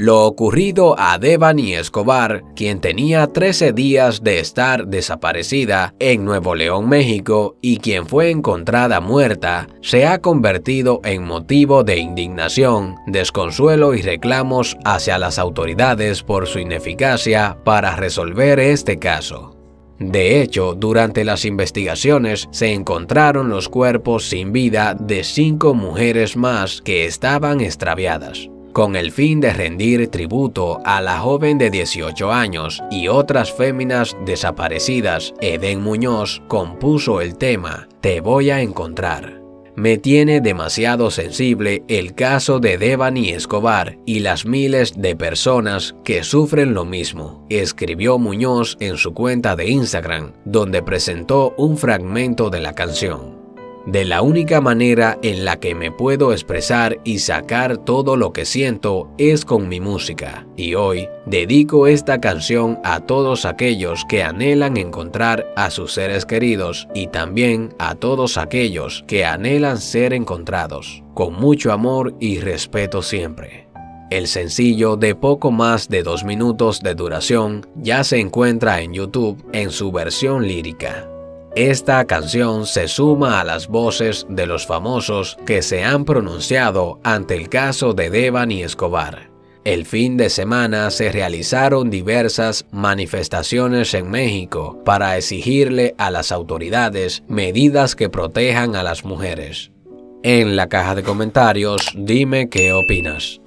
lo ocurrido a Debanhi Escobar, quien tenía 13 días de estar desaparecida en Nuevo León, México, y quien fue encontrada muerta, se ha convertido en motivo de indignación, desconsuelo y reclamos hacia las autoridades por su ineficacia para resolver este caso. De hecho, durante las investigaciones se encontraron los cuerpos sin vida de 5 mujeres más que estaban extraviadas, con el fin de rendir tributo a la joven de 18 años y otras féminas desaparecidas. Edén Muñoz compuso el tema "Te voy a encontrar". Me tiene demasiado sensible el caso de Debanhi Escobar y las miles de personas que sufren lo mismo, escribió Muñoz en su cuenta de Instagram, donde presentó un fragmento de la canción. De la única manera en la que me puedo expresar y sacar todo lo que siento es con mi música, y hoy dedico esta canción a todos aquellos que anhelan encontrar a sus seres queridos y también a todos aquellos que anhelan ser encontrados, con mucho amor y respeto siempre. El sencillo, de poco más de 2 minutos de duración, ya se encuentra en YouTube en su versión lírica. Esta canción se suma a las voces de los famosos que se han pronunciado ante el caso de Debanhi Escobar. El fin de semana se realizaron diversas manifestaciones en México para exigirle a las autoridades medidas que protejan a las mujeres. En la caja de comentarios, dime qué opinas.